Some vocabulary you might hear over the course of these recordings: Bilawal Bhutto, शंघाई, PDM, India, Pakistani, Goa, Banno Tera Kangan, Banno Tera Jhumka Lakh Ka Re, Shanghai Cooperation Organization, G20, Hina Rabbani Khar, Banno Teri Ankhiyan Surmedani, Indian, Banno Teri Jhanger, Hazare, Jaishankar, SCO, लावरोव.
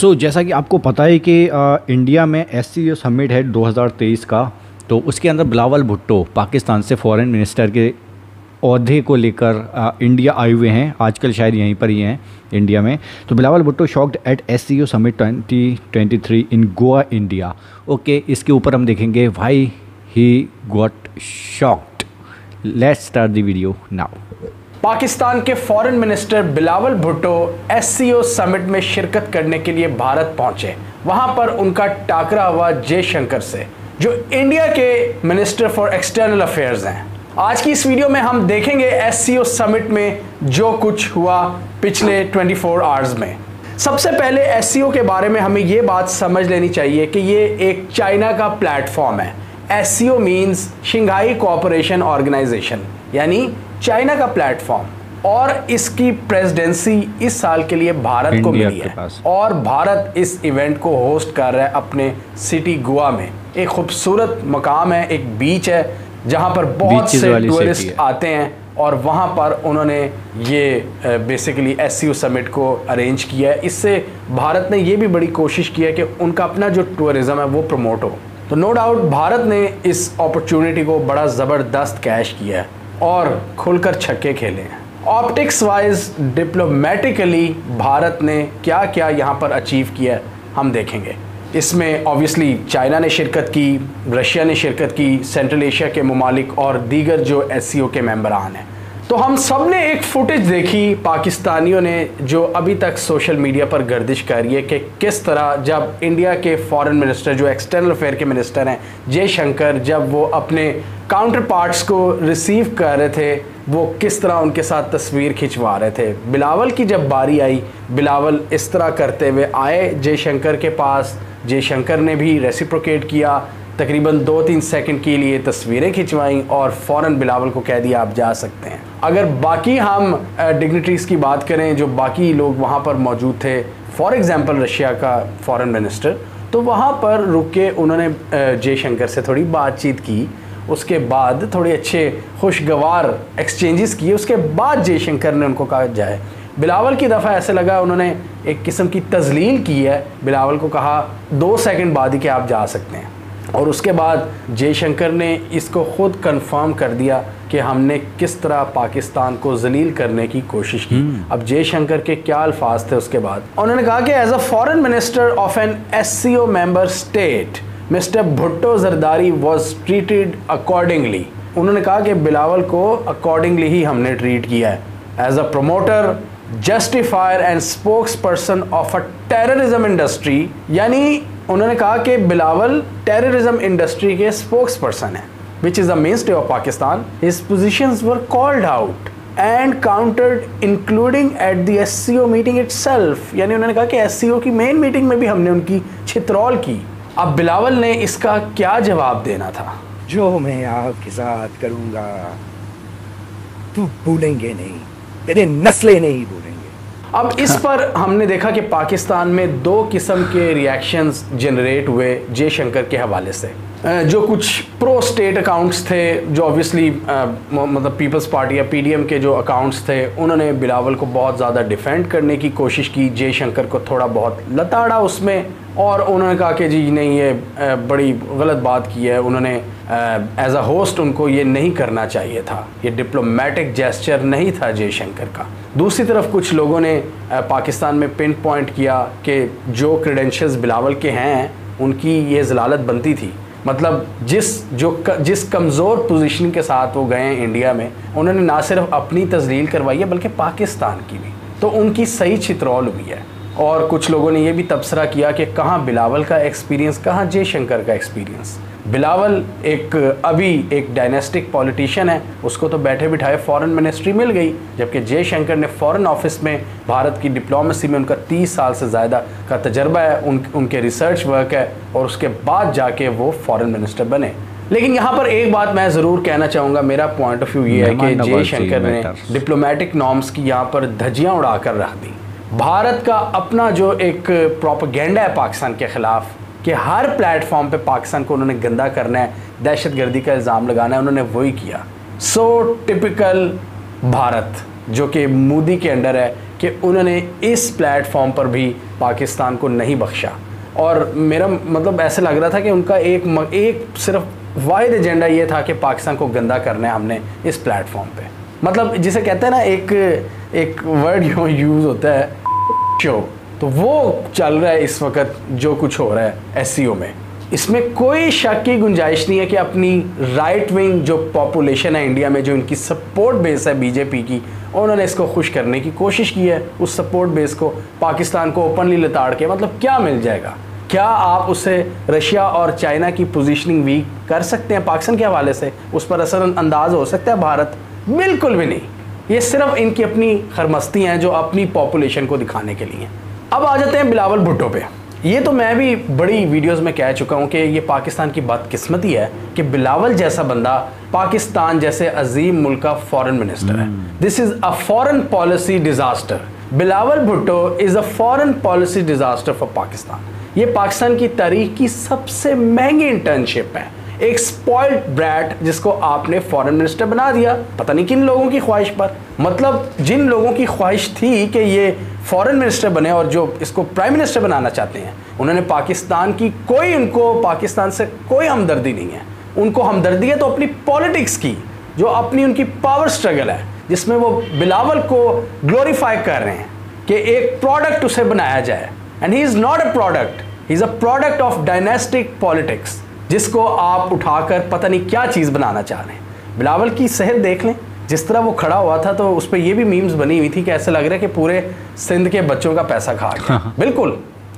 सो जैसा कि आपको पता है कि इंडिया में SCO समिट है 2023 का, तो उसके अंदर बिलावल भुट्टो पाकिस्तान से फॉरेन मिनिस्टर के औहदे को लेकर इंडिया आए हुए हैं। आजकल शायद यहीं पर ही हैं इंडिया में। तो Bilawal Bhutto shocked at SCO summit 2023 in Goa India. Okay, इसके ऊपर हम देखेंगे why he got shocked. Let's start the video now. Pakistan के foreign minister Bilawal Bhutto SCO summit में शिरकत करने के लिए भारत पहुंचे। वहां पर उनका टाकरा हुआ जयशंकर से, जो इंडिया के मिनिस्टर फॉर एक्सटर्नल अफेयर्स हैं। आज की इस वीडियो में हम देखेंगे SCO समिट में जो कुछ हुआ पिछले 24 आवर्स में। सबसे पहले SCO के बारे में हमें ये बात समझ लेनी चाहिए कि ये एक चाइना का प्लेटफॉर्म है। SCO means शंघाई cooperation organisation, यानी चाइना का प्लेटफॉर्म। और इसकी प्रेसिडेंसी इस साल के लिए भारत को मिली है और भारत इस इवेंट को होस्ट कर रहा है अपने सिटी गोवा में। एक खूबसूरत मकाम है, एक बीच है जहां पर बहुत से टूरिस्ट आते हैं और वहां पर उन्होंने ये बेसिकली SCO समिट को अरेंज किया है। इससे भारत ने ये भी बड़ी कोशिश की है कि उनका अपना जो टूरिज़्म है वो प्रमोट हो। तो नो डाउट भारत ने इस अपॉर्चुनिटी को बड़ा ज़बरदस्त कैश किया है और खुलकर छक्के खेले हैं। ऑप्टिक्स वाइज डिप्लोमेटिकली भारत ने क्या क्या यहाँ पर अचीव किया हम देखेंगे। इसमें ऑब्वियसली चाइना ने शिरकत की, रशिया ने शिरकत की, सेंट्रल एशिया के ममालिक और दीगर जो SCO के मेंबरान हैं। तो हम सब ने एक फुटेज देखी पाकिस्तानियों ने, जो अभी तक सोशल मीडिया पर गर्दिश कर रही है कि किस तरह जब इंडिया के फॉरेन मिनिस्टर जो एक्सटर्नल अफेयर के मिनिस्टर हैं जयशंकर, जब वो अपने काउंटर पार्ट्स को रिसीव कर रहे थे वो किस तरह उनके साथ तस्वीर खिंचवा रहे थे। बिलावल की जब बारी आई, बिलावल इस तरह करते हुए आए जयशंकर के पास, जयशंकर ने भी रेसिप्रोकेट किया। तकरीबन 2-3 सेकंड के लिए तस्वीरें खिंचवाईं और फ़ौरन बिलावल को कह दिया आप जा सकते हैं। अगर बाकी हम डिग्निटरीज़ की बात करें जो बाकी लोग वहाँ पर मौजूद थे, फॉर एग्ज़ाम्पल रशिया का फॉरेन मिनिस्टर, तो वहाँ पर रुक के उन्होंने जयशंकर से थोड़ी बातचीत की। उसके बाद थोड़े अच्छे खुशगवार एक्सचेंजेस किए। उसके बाद जयशंकर ने उनको कहा जाए। बिलावल की दफ़ा ऐसे लगा उन्होंने एक किस्म की तजलील की है। बिलावल को कहा 2 सेकंड बाद ही कि आप जा सकते हैं। और उसके बाद जयशंकर ने इसको ख़ुद कंफर्म कर दिया कि हमने किस तरह पाकिस्तान को जलील करने की कोशिश की। अब जयशंकर के क्या अल्फाज थे उसके बाद, उन्होंने कहा कि as a foreign minister of an SCO member state mister Bhutto Zardari was treated accordingly. उन्होंने कहा कि बिलावल को अकॉर्डिंगली ही हमने ट्रीट किया है। As a promoter, justifier and spokes person of a terrorism industry, यानी उन्होंने कहा कि बिलावल टेररिज्म इंडस्ट्री के स्पोक्स पर्सन है which is the mainstay of Pakistan. His positions were called out and countered including at the SCO meeting itself, यानी उन्होंने कहा कि SCO की मेन मीटिंग में भी हमने उनकी छितरौल की। अब बिलावल ने इसका क्या जवाब देना था? जो मैं आपके साथ करूँगा तू भूलेंगे नहीं, तेरे नस्लें नहीं बोलेंगे। अब इस पर हमने देखा कि पाकिस्तान में 2 किस्म के रिएक्शंस जनरेट हुए जयशंकर के हवाले से। जो कुछ प्रो स्टेट अकाउंट्स थे, जो ऑब्वियसली मतलब पीपल्स पार्टी या PDM के जो अकाउंट्स थे, उन्होंने बिलावल को बहुत ज़्यादा डिफेंड करने की कोशिश की। जयशंकर को थोड़ा बहुत लताड़ा उसमें और उन्होंने कहा कि जी नहीं, ये बड़ी गलत बात की है। उन्होंने एज अ होस्ट उनको ये नहीं करना चाहिए था, ये डिप्लोमेटिक जेस्चर नहीं था जयशंकर का। दूसरी तरफ कुछ लोगों ने पाकिस्तान में पिन पॉइंट किया कि जो क्रेडेंशियल्स बिलावल के हैं उनकी ये जलालत बनती थी। मतलब जिस कमज़ोर पोजीशन के साथ वो गए हैं इंडिया में, उन्होंने ना सिर्फ अपनी तजलील करवाई है बल्कि पाकिस्तान की भी, तो उनकी सही छितरौल हुई है। और कुछ लोगों ने यह भी तबसरा किया कि कहाँ बिलावल का एक्सपीरियंस, कहाँ जयशंकर का एक्सपीरियंस। बिलावल अभी एक डायनेस्टिक पॉलिटिशियन है, उसको तो बैठे बिठाए फॉरेन मिनिस्ट्री मिल गई, जबकि जयशंकर ने फॉरेन ऑफिस में भारत की डिप्लोमेसी में उनका 30 साल से ज़्यादा का तजर्बा है, उनके रिसर्च वर्क है और उसके बाद जाके वो फॉरेन मिनिस्टर बने। लेकिन यहाँ पर एक बात मैं ज़रूर कहना चाहूँगा, मेरा पॉइंट ऑफ व्यू ये है कि जयशंकर ने डिप्लोमेटिक नॉर्म्स की यहाँ पर धज्जियाँ उड़ा कर रख दी। भारत का अपना जो एक प्रोपेगेंडा है पाकिस्तान के ख़िलाफ़ कि हर प्लेटफॉर्म पे पाकिस्तान को उन्होंने गंदा करना है, दहशतगर्दी का इल्ज़ाम लगाना है, उन्होंने वही किया। सो टिपिकल भारत जो कि मोदी के अंडर है कि उन्होंने इस प्लेटफॉर्म पर भी पाकिस्तान को नहीं बख्शा। और मेरा मतलब ऐसे लग रहा था कि उनका एक सिर्फ वाइड एजेंडा ये था कि पाकिस्तान को गंदा करना है हमने इस प्लेटफॉर्म पे। मतलब जिसे कहते हैं ना, एक वर्ड यूज़ होता है शो, तो वो चल रहा है इस वक्त जो कुछ हो रहा है SEO में। इसमें कोई शक की गुंजाइश नहीं है कि अपनी राइट विंग जो पॉपुलेशन है इंडिया में, जो इनकी सपोर्ट बेस है बीजेपी की, उन्होंने इसको खुश करने की कोशिश की है। उस सपोर्ट बेस को पाकिस्तान को ओपनली लताड़ के मतलब क्या मिल जाएगा? क्या आप उसे रशिया और चाइना की पोजीशनिंग वीक कर सकते हैं पाकिस्तान के हवाले से? उस पर असर अंदाज हो सकता है भारत? बिल्कुल भी नहीं। ये सिर्फ इनकी अपनी खरमस्ती हैं जो अपनी पॉपुलेशन को दिखाने के लिए। अब आ जाते हैं बिलावल भुट्टो पे। ये तो मैं भी बड़ी वीडियोस में कह चुका हूँ कि ये पाकिस्तान की बदकिस्मती है कि बिलावल जैसा बंदा पाकिस्तान जैसे अजीम मुल्क का फॉरेन मिनिस्टर है। This is a foreign policy disaster. Bilawal Bhutto is a foreign policy disaster for Pakistan. ये पाकिस्तान की तारीख की सबसे महंगी इंटर्नशिप है। एक स्पॉइल्ड ब्रैट जिसको आपने फॉरेन मिनिस्टर बना दिया, पता नहीं किन लोगों की ख्वाहिश पर। मतलब जिन लोगों की ख्वाहिश थी कि ये फॉरेन मिनिस्टर बने और जो इसको प्राइम मिनिस्टर बनाना चाहते हैं, उन्होंने पाकिस्तान की कोई, उनको पाकिस्तान से कोई हमदर्दी नहीं है। उनको हमदर्दी है तो अपनी पॉलिटिक्स की, जो अपनी उनकी पावर स्ट्रगल है, जिसमें वो बिलावल को ग्लोरीफाई कर रहे हैं कि एक प्रोडक्ट उसे बनाया जाए। And he is not a product, he is a product of dynastic politics, जिसको आप उठाकर पता नहीं क्या चीज़ बनाना चाह रहे हैं। बिलावल की सेहत देख लें, जिस तरह वो खड़ा हुआ था तो उस पर ये भी मीम्स बनी हुई थी कि ऐसा लग रहा है कि पूरे सिंध के बच्चों का पैसा खा गया। बिल्कुल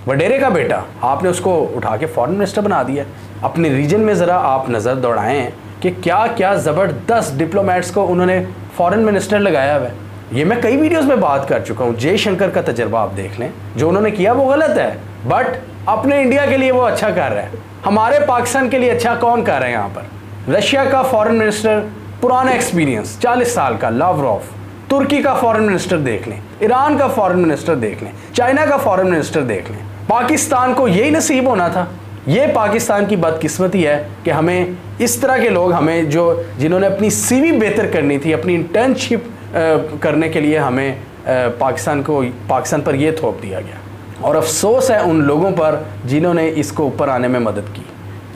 वडेरे का बेटा, आपने उसको उठा के फॉरेन मिनिस्टर बना दिया। अपने रीजन में ज़रा आप नज़र दौड़ाएं कि क्या क्या ज़बरदस्त डिप्लोमेट्स को उन्होंने फॉरेन मिनिस्टर लगाया हुआ है। ये मैं कई वीडियोस में बात कर चुका हूँ। जयशंकर का तजर्बा आप देख लें, जो उन्होंने किया वो गलत है, बट अपने इंडिया के लिए वो अच्छा कर रहा है। हमारे पाकिस्तान के लिए अच्छा कौन कर रहे हैं यहाँ पर? रशिया का फॉरेन मिनिस्टर पुराना एक्सपीरियंस 40 साल का लावरोव, तुर्की का फॉरेन मिनिस्टर देख लें, ईरान का फॉरेन मिनिस्टर देख लें, चाइना का फॉरेन मिनिस्टर देख लें। पाकिस्तान को यही नसीब होना था। ये पाकिस्तान की बदकिस्मती है कि हमें इस तरह के लोग, हमें जो जिन्होंने अपनी CV बेहतर करनी थी, अपनी इंटर्नशिप करने के लिए, हमें पाकिस्तान पर यह थोप दिया गया। और अफसोस है उन लोगों पर जिन्होंने इसको ऊपर आने में मदद की।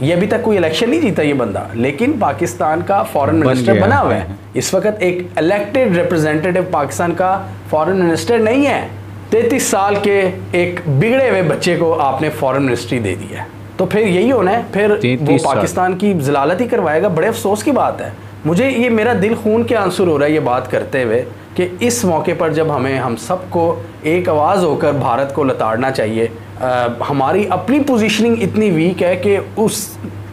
ये अभी तक कोई इलेक्शन नहीं जीता ये बंदा, लेकिन पाकिस्तान का फॉरेन मिनिस्टर बना हुआ है। इस वक्त एक इलेक्टेड रिप्रेजेंटेटिव पाकिस्तान का फॉरेन मिनिस्टर नहीं है। 33 साल के एक बिगड़े हुए बच्चे को आपने फॉरेन मिनिस्ट्री दे दिया, तो फिर यही होना है, फिर वो पाकिस्तान की जलालत ही करवाएगा। बड़े अफसोस की बात है। मुझे ये, मेरा दिल खून के आंसू हो रहा है ये बात करते हुए कि इस मौके पर जब हमें, हम सबको एक आवाज़ होकर भारत को लताड़ना चाहिए। हमारी अपनी पोजीशनिंग इतनी वीक है कि उस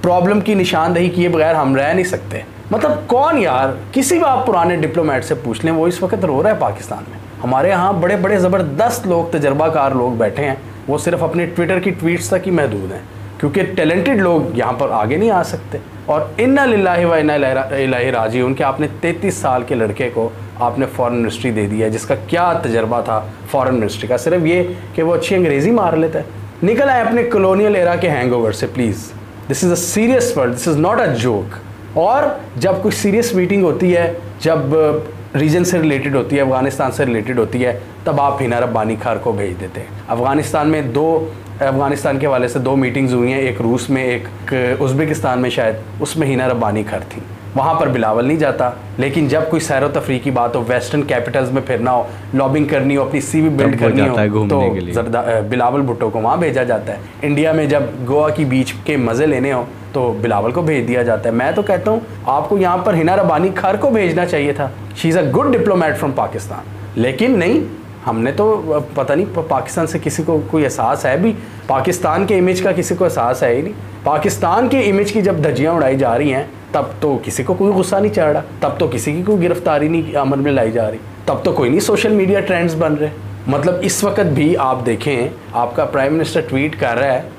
प्रॉब्लम की निशानदेही किए बगैर हम रह नहीं सकते। मतलब कौन यार, किसी भी आप पुराने डिप्लोमेट से पूछ लें, वो इस वक्त रो रहा है पाकिस्तान में। हमारे यहाँ बड़े बड़े ज़बरदस्त लोग, तजर्बाकार लोग बैठे हैं, वो सिर्फ अपने ट्विटर की ट्वीट्स तक ही महदूद हैं, क्योंकि टैलेंटेड लोग यहाँ पर आगे नहीं आ सकते। और इन्ना लिल्लाहि व इन्ना इलैहि राजिऊन के आपने 33 साल के लड़के को आपने फॉरेन मिनिस्ट्री दे दिया, जिसका क्या तजर्बा था फॉरेन मिनिस्ट्री का। सिर्फ ये कि वो अच्छी अंग्रेज़ी मार लेता है। निकल आए अपने कॉलोनियल एरा के हैंगओवर से please. This is a serious word, this is not a joke. और जब कुछ सीरियस मीटिंग होती है, जब रीजन से रिलेटेड होती है, अफगानिस्तान से रिलेटेड होती है, तब आप हिना रब्बानी खार को भेज देते हैं। अफगानिस्तान में अफगानिस्तान के वाले से 2 मीटिंग्स हुई हैं, एक रूस में, एक उज़्बेकिस्तान में शायद, उसमें हिना रब्बानी खर थी। वहाँ पर बिलावल नहीं जाता। लेकिन जब कोई सैरो तफरी की बात हो, वेस्टर्न कैपिटल्स में फिरना हो, लॉबिंग करनी हो, अपनी CV बिल्ड करनी हो, तो बिलावल भुट्टो को वहाँ भेजा जाता है। इंडिया में जब गोवा की बीच के मज़े लेने हो तो बिलावल को भेज दिया जाता है। मैं तो कहता हूँ आपको यहाँ पर हिना रब्बानी खर को भेजना चाहिए था। She is a good diplomat from Pakistan. लेकिन नहीं, हमने तो पता नहीं पाकिस्तान से किसी को कोई एहसास है भी, पाकिस्तान के इमेज का किसी को एहसास है ही नहीं। पाकिस्तान के इमेज की जब धज्जियाँ उड़ाई जा रही हैं, तब तो किसी को कोई गुस्सा नहीं चढ़ रहा, तब तो किसी की कोई गिरफ्तारी नहीं अमल में लाई जा रही, तब तो कोई नहीं सोशल मीडिया ट्रेंड्स बन रहे। मतलब इस वक्त भी आप देखें, आपका प्राइम मिनिस्टर ट्वीट कर रहा है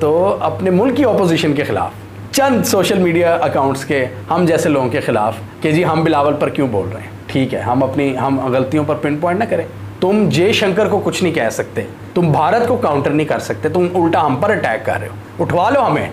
तो अपने मुल्क की अपोजिशन के ख़िलाफ़, चंद सोशल मीडिया अकाउंट्स के हम जैसे लोगों के ख़िलाफ़ कि जी हम बिलावल पर क्यों बोल रहे हैं। ठीक है, हम गलतियों पर पिन पॉइंट ना करें। तुम जयशंकर को कुछ नहीं कह सकते, तुम भारत को काउंटर नहीं कर सकते, तुम उल्टा हम पर अटैक कर रहे हो। उठवा लो हमें।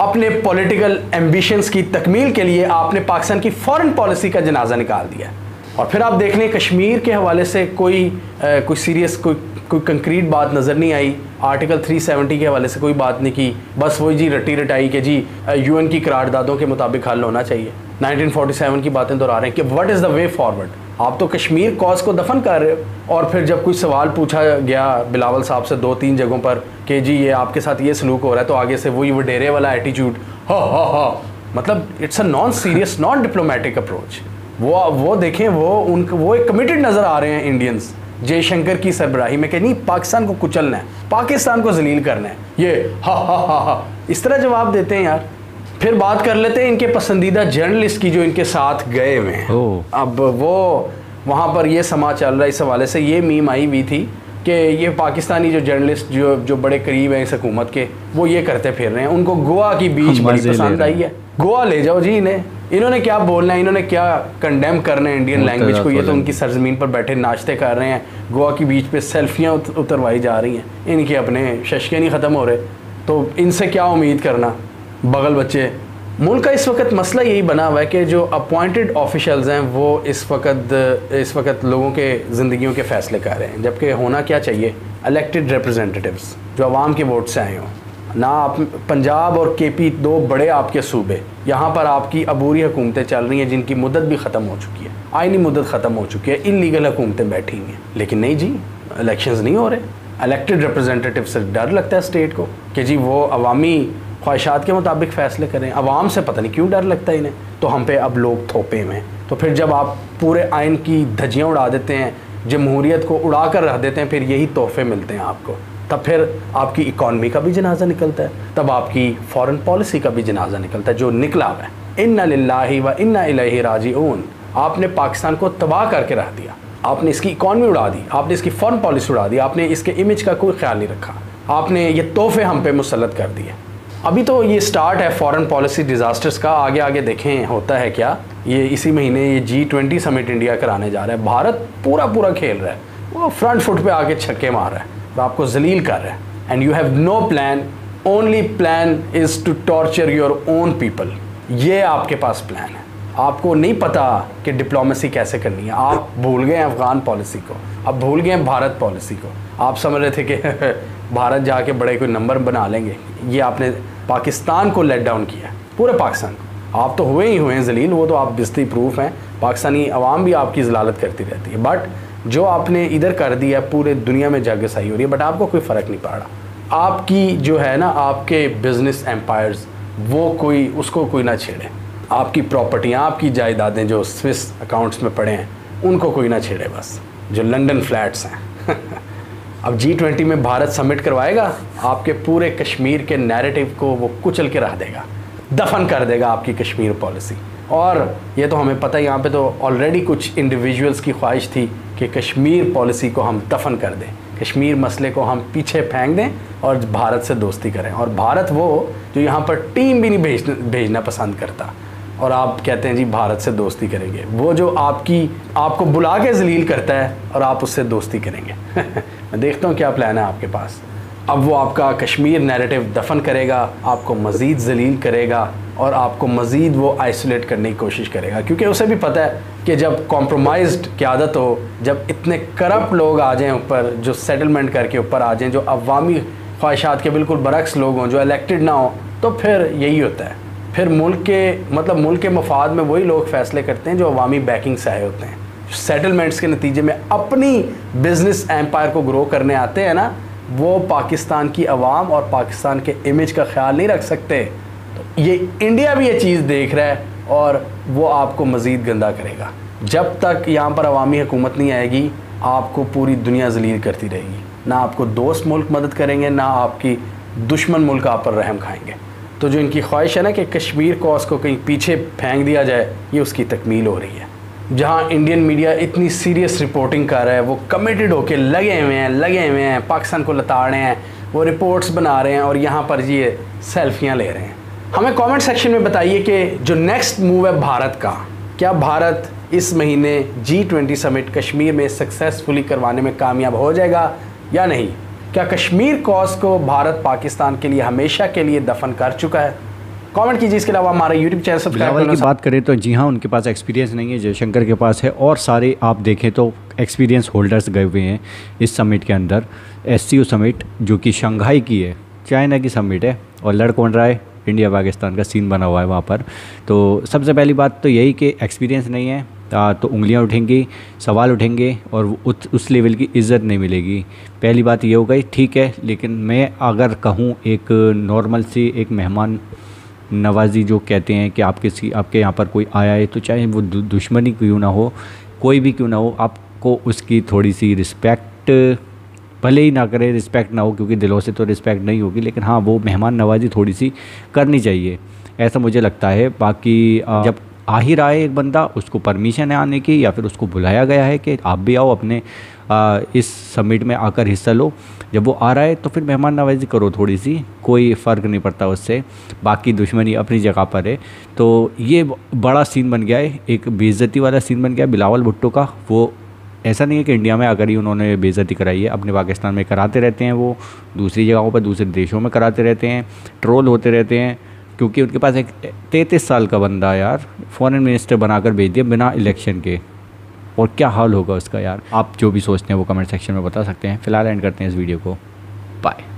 अपने पॉलिटिकल एम्बिशंस की तकमील के लिए आपने पाकिस्तान की फॉरेन पॉलिसी का जनाजा निकाल दिया। और फिर आप देख लें कश्मीर के हवाले से कोई कंक्रीट बात नज़र नहीं आई। आर्टिकल 370 के हवाले से कोई बात नहीं की, बस वही जी रटी रटाई के जी यूएन की करारदादों के मुताबिक हल होना चाहिए। 1947 की बातें दोहरा रहे हैं कि what is the way forward. आप तो कश्मीर कॉज को दफन कर रहे हो। और फिर जब कोई सवाल पूछा गया बिलावल साहब से 2-3 जगहों पर कि जी ये आपके साथ ये सलूक हो रहा है, तो आगे से वही वडेरे वाला एटीट्यूड, हा हा हा, मतलब it's a non serious non diplomatic approach. वो देखें वो एक कमिटेड नज़र आ रहे हैं इंडियंस जयशंकर की सरबराही में कि नहीं पाकिस्तान को कुचलना है, पाकिस्तान को जलील करना है, ये हा हा हा हा इस तरह जवाब देते हैं यार। फिर बात कर लेते हैं इनके पसंदीदा जर्नलिस्ट की जो इनके साथ गए हुए हैं। अब वहाँ पर ये समा चल रहा है इस हवाले से, ये मीम आई हुई थी कि ये पाकिस्तानी जो जर्नलिस्ट जो बड़े करीब हैं इस हुकूमत के, वो ये करते फिर रहे हैं, उनको गोवा की बीच बड़ी पसंद आई है, गोवा ले जाओ जी इन्हें, इन्होंने क्या बोलना है, इन्होंने क्या कंडेम करना है इंडियन लैंग्वेज को, ये तो उनकी सरजमीन पर बैठे नाश्ते कर रहे हैं, गोवा की बीच पे सेल्फियाँ उतरवाई जा रही हैं, इनके अपने शशके नहीं ख़त्म हो रहे, तो इनसे क्या उम्मीद करना बगल बच्चे। मुल्क का इस वक्त मसला यही बना हुआ है कि जो अपॉइंटेड ऑफिशल्स हैं वो इस वक्त लोगों के ज़िंदगियों के फ़ैसले कर रहे हैं, जबकि होना क्या चाहिए, इलेक्टेड रिप्रेजेंटेटिव्स जो आवाम के वोट से आए हों ना। आप पंजाब और केपी दो बड़े आपके सूबे, यहाँ पर आपकी अबूरी हुकूमतें चल रही हैं जिनकी मुद्दत भी ख़त्म हो चुकी है, आइनी मुद्दत ख़त्म हो चुकी है, इलीगल हुकूमतें बैठी हैं, लेकिन नहीं जी इलेक्शंस नहीं हो रहे। इलेक्टेड रिप्रेजेंटेटिव से डर लगता है स्टेट को कि जी वो अवामी ख्वाहिशात के मुताबिक फ़ैसले करें, आवाम से पता नहीं क्यों डर लगता है इन्हें, तो हम पे अब लोग थोपे में। तो फिर जब आप पूरे आइन की धज्जियाँ उड़ा देते हैं, जमहूरियत को उड़ा कर रख देते हैं, फिर यही तोहफे मिलते हैं आपको, तब फिर आपकी इकॉनमी का भी जनाजा निकलता है, तब आपकी फॉरेन पॉलिसी का भी जनाजा निकलता है जो निकला हुआ है। इन्ना लिल्लाहि व इन्ना इलैहि राजिऊन। आपने पाकिस्तान को तबाह करके रख दिया, आपने इसकी इकॉनमी उड़ा दी, आपने इसकी फॉरेन पॉलिसी उड़ा दी, आपने इसके इमेज का कोई ख्याल नहीं रखा, आपने ये तोहफे हम पे मुसलत कर दिए। अभी तो ये स्टार्ट है फॉरेन पॉलिसी डिज़ास्टर्स का, आगे आगे देखें होता है क्या। ये इसी महीने ये G20 समिट इंडिया कराने जा रहा है, भारत पूरा खेल रहा है, वो फ्रंट फुट पे आके छक्के मार रहा है और आपको जलील कर रहा है। And you have no plan, only plan is to torture your own people. ये आपके पास प्लान है, आपको नहीं पता कि डिप्लोमेसी कैसे करनी है, आप भूल गए अफ़गान पॉलिसी को, अब भूल गए भारत पॉलिसी को। आप समझ रहे थे कि भारत जाके बड़े कोई नंबर बना लेंगे, ये आपने पाकिस्तान को लेट डाउन किया, पूरे पाकिस्तान को। आप तो हुए ही हुए हैं जलील, वो तो आप बिस्ती प्रूफ हैं, पाकिस्तानी अवाम भी आपकी जलालत करती रहती है, बट जो आपने इधर कर दिया पूरे दुनिया में जाके सही हो रही है, बट आपको कोई फ़र्क नहीं पड़ रहा। आपकी जो है ना, आपके बिजनेस एम्पायर्स वो कोई उसको कोई ना छेड़े, आपकी प्रॉपर्टियाँ आपकी जायदादें जो स्विस अकाउंट्स में पड़े हैं उनको कोई ना छेड़े, बस जो लंदन फ्लैट्स हैं। अब G20 में भारत समिट करवाएगा, आपके पूरे कश्मीर के नैरेटिव को वो कुचल के रख देगा, दफन कर देगा आपकी कश्मीर पॉलिसी। और ये तो हमें पता है, यहाँ पे तो ऑलरेडी कुछ इंडिविजुअल्स की ख्वाहिश थी कि कश्मीर पॉलिसी को हम दफन कर दें, कश्मीर मसले को हम पीछे फेंक दें और भारत से दोस्ती करें। और भारत वो जो यहाँ पर टीम भी नहीं भेजना पसंद करता, और आप कहते हैं जी भारत से दोस्ती करेंगे, वो जो आपको बुला के जलील करता है और आप उससे दोस्ती करेंगे। मैं देखता हूँ क्या प्लान है आपके पास। अब वो आपका कश्मीर नैरेटिव दफन करेगा, आपको मज़ीद जलील करेगा और आपको मज़ीद वो आइसोलेट करने की कोशिश करेगा, क्योंकि उसे भी पता है कि जब कॉम्प्रोमाइज्ड क़यादत हो, जब इतने करप्ट लोग आ जाएँ ऊपर, जो सेटलमेंट करके ऊपर आ जाएँ, जो अवामी ख्वाहिशात के बिल्कुल बरक्स लोग हों, जो इलेक्टेड ना हों, तो फिर यही होता है, फिर मुल्क के मफाद में वही लोग फ़ैसले करते हैं जो अवामी बैकिंग से आए होते हैं, सेटलमेंट्स के नतीजे में अपनी बिजनेस एम्पायर को ग्रो करने आते हैं ना। वो पाकिस्तान की आवाम और पाकिस्तान के इमेज का ख्याल नहीं रख सकते, तो ये इंडिया भी ये चीज़ देख रहा है और वो आपको मज़ीद गंदा करेगा। जब तक यहाँ पर अवामी हुकूमत नहीं आएगी, आपको पूरी दुनिया जलील करती रहेगी, ना आपको दोस्त मुल्क मदद करेंगे, ना आपकी दुश्मन मुल्क आप पर रहम खाएँगे। तो जो इनकी ख्वाहिश है ना कि कश्मीर कॉज को कहीं पीछे फेंक दिया जाए, ये उसकी तकमील हो रही है। जहाँ इंडियन मीडिया इतनी सीरियस रिपोर्टिंग कर रहा है, वो कमिटेड होके लगे हुए हैं पाकिस्तान को लता रहे हैं, वो रिपोर्ट्स बना रहे हैं, और यहाँ पर ये सेल्फियाँ ले रहे हैं। हमें कमेंट सेक्शन में बताइए कि जो नेक्स्ट मूव है भारत का, क्या भारत इस महीने G20 समिट कश्मीर में सक्सेसफुली करवाने में कामयाब हो जाएगा या नहीं? क्या कश्मीर कॉज को भारत पाकिस्तान के लिए हमेशा के लिए दफन कर चुका है? कमेंट कीजिए। इसके अलावा हमारा यूट्यूब चैनल सब्सक्राइब करना। की बात करें तो जी हाँ, उनके पास एक्सपीरियंस नहीं है, जयशंकर के पास है, और सारे आप देखें तो एक्सपीरियंस होल्डर्स गए हुए हैं इस समिट के अंदर। SCO समिट जो कि शंघाई की है, चाइना की समिट है, और लड़ कौन रहा है, इंडिया पाकिस्तान का सीन बना हुआ है वहाँ पर। तो सबसे पहली बात तो यही कि एक्सपीरियंस नहीं है तो उंगलियां उठेंगी, सवाल उठेंगे, और उस लेवल की इज़्ज़त नहीं मिलेगी। पहली बात ये हो गई, ठीक है। लेकिन मैं अगर कहूँ एक नॉर्मल सी एक मेहमान नवाजी जो कहते हैं कि आपके यहाँ पर कोई आया है तो चाहे वो दुश्मनी क्यों ना हो, कोई भी क्यों ना हो, आपको उसकी थोड़ी सी रिस्पेक्ट भले ही ना करें, रिस्पेक्ट ना हो, क्योंकि दिलों से तो रिस्पेक्ट नहीं होगी, लेकिन हाँ वो मेहमान नवाजी थोड़ी सी करनी चाहिए, ऐसा मुझे लगता है। बाकी जब आ ही रहा है एक बंदा, उसको परमिशन है आने की, या फिर उसको बुलाया गया है कि आप भी आओ अपने इस समिट में आकर हिस्सा लो, जब वो आ रहा है तो फिर मेहमान नवाजी करो थोड़ी सी, कोई फ़र्क नहीं पड़ता उससे। बाकी दुश्मनी अपनी जगह पर है। तो ये बड़ा सीन बन गया है, एक बेइज्जती वाला सीन बन गया बिलावल भुट्टो का। वो ऐसा नहीं है कि इंडिया में आकर ही उन्होंने बेइज्जती कराई है, अपने पाकिस्तान में कराते रहते हैं, वो दूसरी जगहों पर दूसरे देशों में कराते रहते हैं, ट्रोल होते रहते हैं, क्योंकि उनके पास एक 33 साल का बंदा यार फॉरेन मिनिस्टर बनाकर भेज दिया बिना इलेक्शन के, और क्या हाल होगा उसका यार। आप जो भी सोचते हैं वो कमेंट सेक्शन में बता सकते हैं। फिलहाल एंड करते हैं इस वीडियो को, बाय।